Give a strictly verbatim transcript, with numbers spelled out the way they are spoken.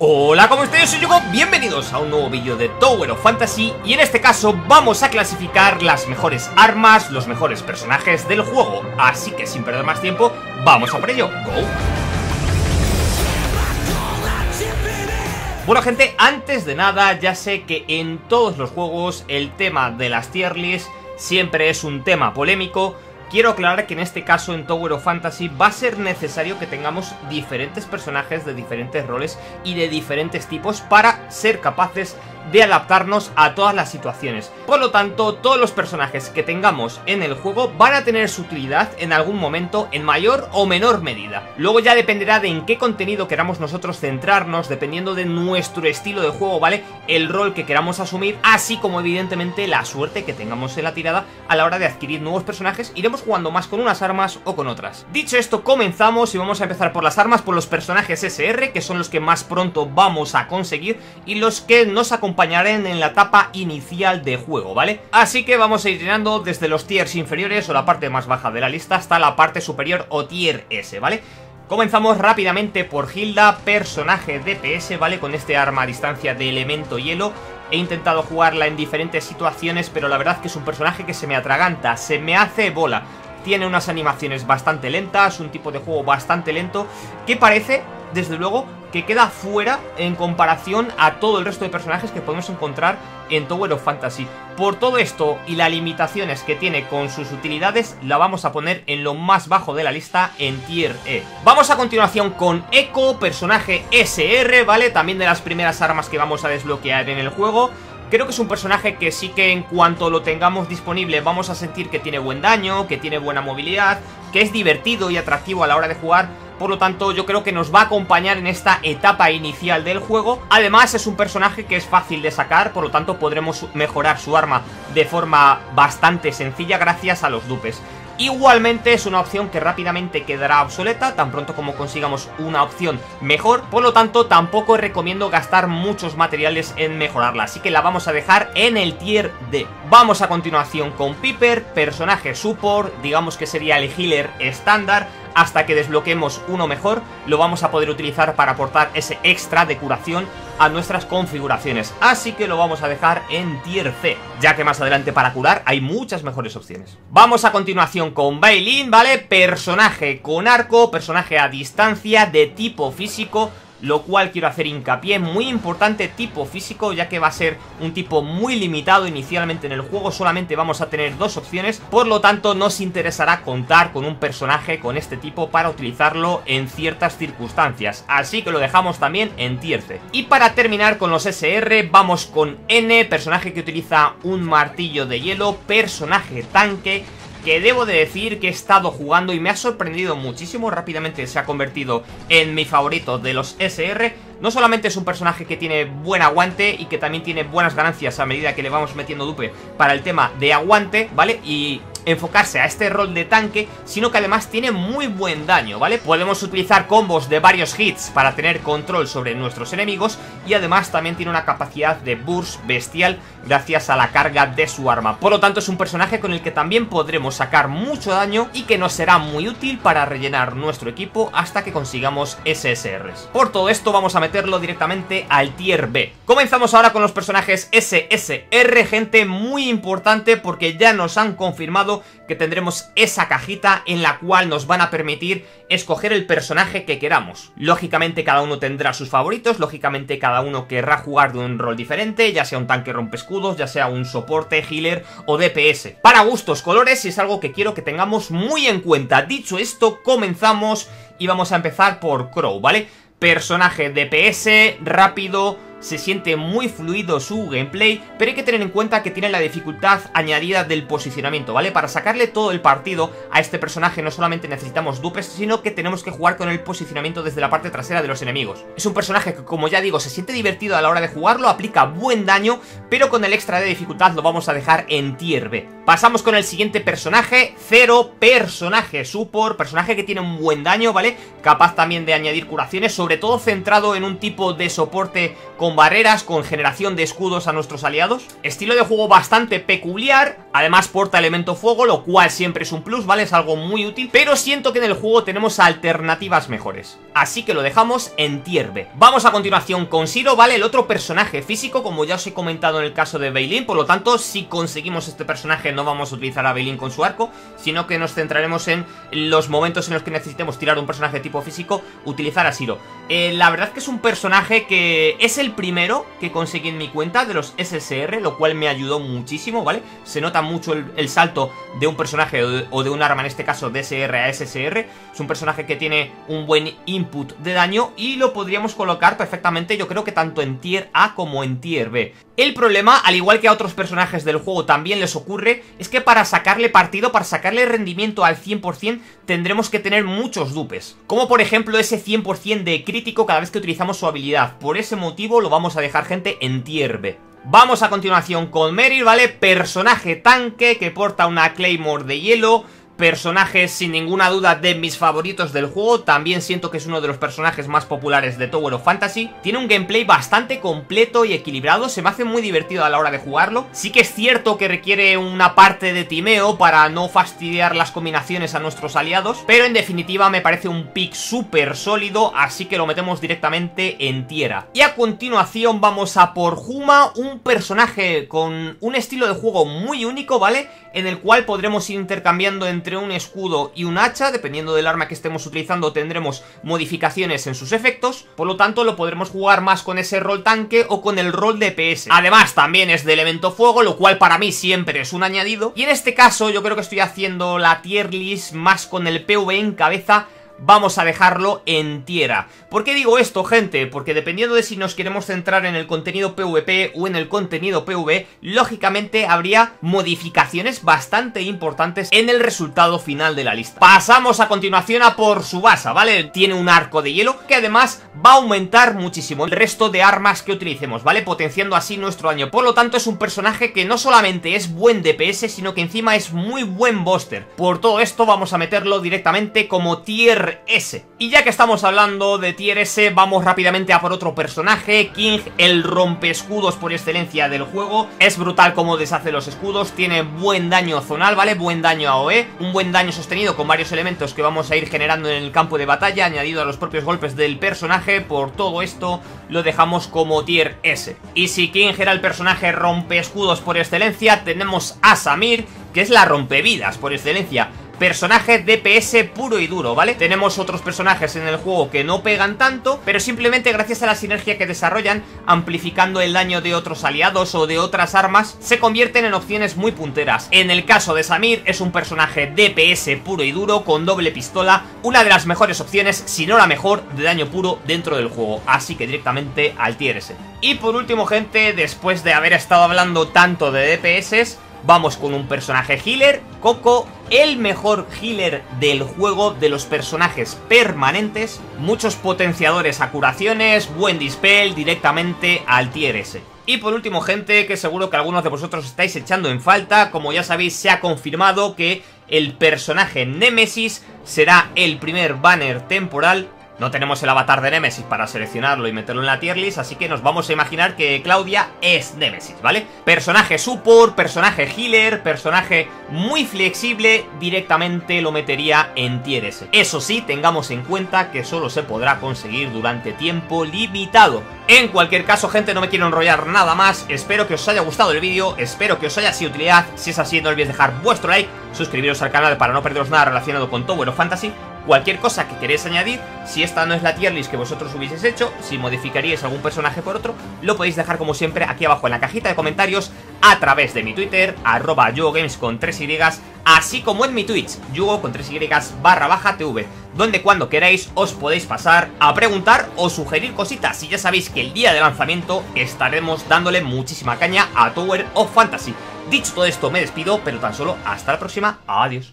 Hola, ¿cómo estáis? Yo soy Yugo, bienvenidos a un nuevo vídeo de Tower of Fantasy. Y en este caso vamos a clasificar las mejores armas, los mejores personajes del juego. Así que sin perder más tiempo, vamos a por ello, go. Bueno gente, antes de nada, ya sé que en todos los juegos el tema de las tier lists siempre es un tema polémico. Quiero aclarar que en este caso en Tower of Fantasy va a ser necesario que tengamos diferentes personajes de diferentes roles y de diferentes tipos para ser capaces de adaptarnos a todas las situaciones. Por lo tanto, todos los personajes que tengamos en el juego van a tener su utilidad en algún momento en mayor o menor medida. Luego ya dependerá de en qué contenido queramos nosotros centrarnos, dependiendo de nuestro estilo de juego, ¿vale? El rol que queramos asumir, así como evidentemente la suerte que tengamos en la tirada a la hora de adquirir nuevos personajes. Iremos jugando más con unas armas o con otras. Dicho esto, comenzamos y vamos a empezar por las armas, por los personajes S R, que son los que más pronto vamos a conseguir y los que nos acompañan en la etapa inicial de juego, ¿vale? Así que vamos a ir llenando desde los tiers inferiores o la parte más baja de la lista hasta la parte superior o tier S, ¿vale? Comenzamos rápidamente por Hilda, personaje D P S, ¿vale? Con este arma a distancia de elemento hielo. He intentado jugarla en diferentes situaciones, pero la verdad que es un personaje que se me atraganta, se me hace bola. Tiene unas animaciones bastante lentas, un tipo de juego bastante lento, que parece, desde luego, que queda fuera en comparación a todo el resto de personajes que podemos encontrar en Tower of Fantasy. Por todo esto y las limitaciones que tiene con sus utilidades, la vamos a poner en lo más bajo de la lista, en tier E. Vamos a continuación con Echo, personaje S R, ¿vale? También de las primeras armas que vamos a desbloquear en el juego. Creo que es un personaje que sí que en cuanto lo tengamos disponible vamos a sentir que tiene buen daño, que tiene buena movilidad, que es divertido y atractivo a la hora de jugar. Por lo tanto, yo creo que nos va a acompañar en esta etapa inicial del juego. Además, es un personaje que es fácil de sacar, por lo tanto podremos mejorar su arma de forma bastante sencilla gracias a los dupes. Igualmente es una opción que rápidamente quedará obsoleta tan pronto como consigamos una opción mejor. Por lo tanto, tampoco recomiendo gastar muchos materiales en mejorarla, así que la vamos a dejar en el tier D. Vamos a continuación con Piper, personaje support, digamos que sería el healer estándar. Hasta que desbloqueemos uno mejor, lo vamos a poder utilizar para aportar ese extra de curación a nuestras configuraciones. Así que lo vamos a dejar en tier C, ya que más adelante para curar hay muchas mejores opciones. Vamos a continuación con Bai Ling, ¿vale? Personaje con arco, personaje a distancia de tipo físico, lo cual quiero hacer hincapié, muy importante tipo físico, ya que va a ser un tipo muy limitado inicialmente en el juego. Solamente vamos a tener dos opciones, por lo tanto nos interesará contar con un personaje con este tipo para utilizarlo en ciertas circunstancias, así que lo dejamos también en tier C. Y para terminar con los S R vamos con N, personaje que utiliza un martillo de hielo, personaje tanque, que debo de decir que he estado jugando y me ha sorprendido muchísimo. Rápidamente se ha convertido en mi favorito de los S R. No solamente es un personaje que tiene buen aguante y que también tiene buenas ganancias a medida que le vamos metiendo dupe para el tema de aguante, ¿vale? Y enfocarse a este rol de tanque, sino que además tiene muy buen daño, ¿vale? Podemos utilizar combos de varios hits para tener control sobre nuestros enemigos y además también tiene una capacidad de burst bestial gracias a la carga de su arma. Por lo tanto es un personaje con el que también podremos sacar mucho daño y que nos será muy útil para rellenar nuestro equipo hasta que consigamos S S Rs. Por todo esto vamos a meterlo directamente al tier B. Comenzamos ahora con los personajes S S R, gente, muy importante porque ya nos han confirmado que tendremos esa cajita en la cual nos van a permitir escoger el personaje que queramos. Lógicamente cada uno tendrá sus favoritos, lógicamente cada uno querrá jugar de un rol diferente, ya sea un tanque rompescudos, ya sea un soporte, healer o D P S. Para gustos, colores, y es algo que quiero que tengamos muy en cuenta. Dicho esto, comenzamos y vamos a empezar por Crow, ¿vale? Personaje D P S, rápido, se siente muy fluido su gameplay, pero hay que tener en cuenta que tiene la dificultad añadida del posicionamiento, ¿vale? Para sacarle todo el partido a este personaje no solamente necesitamos dupes, sino que tenemos que jugar con el posicionamiento desde la parte trasera de los enemigos. Es un personaje que, como ya digo, se siente divertido a la hora de jugarlo, aplica buen daño, pero con el extra de dificultad lo vamos a dejar en tier B. Pasamos con el siguiente personaje, Zero, personaje support, personaje que tiene un buen daño, ¿vale? Capaz también de añadir curaciones, sobre todo centrado en un tipo de soporte con barreras, con generación de escudos a nuestros aliados. Estilo de juego bastante peculiar, Además porta elemento fuego, lo cual siempre es un plus, ¿vale? Es algo muy útil, pero siento que en el juego tenemos alternativas mejores, así que lo dejamos en tier B. Vamos a continuación con Shiro, ¿vale? El otro personaje físico, como ya os he comentado en el caso de Bai Ling. Por lo tanto, si conseguimos este personaje no vamos a utilizar a Bai Ling con su arco, sino que nos centraremos en los momentos en los que necesitemos tirar un personaje tipo físico, utilizar a Shiro. eh, La verdad que es un personaje que es el primero que conseguí en mi cuenta de los S S R, lo cual me ayudó muchísimo, ¿vale? Se nota mucho el, el salto de un personaje o de, o de un arma, en este caso de S R a S S R. Es un personaje que tiene un buen input de daño y lo podríamos colocar perfectamente, yo creo que tanto en tier A como en tier B. El problema, al igual que a otros personajes del juego también les ocurre, es que para sacarle partido, para sacarle rendimiento al cien por cien, tendremos que tener muchos dupes, como por ejemplo ese cien por cien de crítico cada vez que utilizamos su habilidad. Por ese motivo lo vamos a dejar, gente, en tier B. Vamos a continuación con Meryl, ¿vale? Personaje tanque que porta una Claymore de hielo. Personaje sin ninguna duda de mis favoritos del juego. También siento que es uno de los personajes más populares de Tower of Fantasy. Tiene un gameplay bastante completo y equilibrado. Se me hace muy divertido a la hora de jugarlo. Sí que es cierto que requiere una parte de timeo para no fastidiar las combinaciones a nuestros aliados, pero en definitiva me parece un pick súper sólido, así que lo metemos directamente en tierra. Y a continuación vamos a por Huma, un personaje con un estilo de juego muy único, ¿vale? En el cual podremos ir intercambiando entre Entre un escudo y un hacha. Dependiendo del arma que estemos utilizando tendremos modificaciones en sus efectos, por lo tanto lo podremos jugar más con ese rol tanque o con el rol D P S. Además también es de elemento fuego, lo cual para mí siempre es un añadido, y en este caso yo creo que estoy haciendo la tier list más con el P V en cabeza. Vamos a dejarlo en tierra. ¿Por qué digo esto, gente? Porque dependiendo de si nos queremos centrar en el contenido P V P o en el contenido P V E, lógicamente habría modificaciones bastante importantes en el resultado final de la lista. Pasamos a continuación a por Subasa, ¿vale? Tiene un arco de hielo que además va a aumentar muchísimo el resto de armas que utilicemos, ¿vale? Potenciando así nuestro daño. Por lo tanto es un personaje que no solamente es buen D P S, sino que encima es muy buen buster. Por todo esto vamos a meterlo directamente como tier S. Y ya que estamos hablando de tier S, vamos rápidamente a por otro personaje, King, el rompeescudos por excelencia del juego. Es brutal como deshace los escudos, tiene buen daño zonal, ¿vale? Buen daño A O E, un buen daño sostenido con varios elementos que vamos a ir generando en el campo de batalla, añadido a los propios golpes del personaje. Por todo esto lo dejamos como tier S. Y si King era el personaje rompeescudos por excelencia, tenemos a Samir, que es la rompevidas por excelencia. Personaje D P S puro y duro, ¿vale? Tenemos otros personajes en el juego que no pegan tanto, pero simplemente gracias a la sinergia que desarrollan, amplificando el daño de otros aliados o de otras armas, se convierten en opciones muy punteras. En el caso de Samir, es un personaje D P S puro y duro, con doble pistola, una de las mejores opciones, si no la mejor, de daño puro dentro del juego, así que directamente al tier S. Y por último, gente, después de haber estado hablando tanto de D P S, vamos con un personaje healer, Coco, el mejor healer del juego, de los personajes permanentes. Muchos potenciadores a curaciones, buen dispel, directamente al tier S. Y por último, gente, que seguro que algunos de vosotros estáis echando en falta, como ya sabéis se ha confirmado que el personaje Nemesis será el primer banner temporal. No tenemos el avatar de Nemesis para seleccionarlo y meterlo en la tier list, así que nos vamos a imaginar que Claudia es Nemesis, ¿vale? Personaje support, personaje healer, personaje muy flexible, directamente lo metería en tier S. Eso sí, tengamos en cuenta que solo se podrá conseguir durante tiempo limitado. En cualquier caso, gente, no me quiero enrollar nada más. Espero que os haya gustado el vídeo, espero que os haya sido de utilidad. Si es así, no olvidéis dejar vuestro like, suscribiros al canal para no perderos nada relacionado con Tower of Fantasy. Cualquier cosa que queréis añadir, si esta no es la tier list que vosotros hubieseis hecho, si modificaríais algún personaje por otro, lo podéis dejar como siempre aquí abajo en la cajita de comentarios, a través de mi Twitter, arroba YugoGames con tres Y, así como en mi Twitch, Yugo con tres Y barra baja T V, donde cuando queráis os podéis pasar a preguntar o sugerir cositas. Y ya sabéis que el día de lanzamiento estaremos dándole muchísima caña a Tower of Fantasy. Dicho todo esto, me despido, pero tan solo hasta la próxima. Adiós.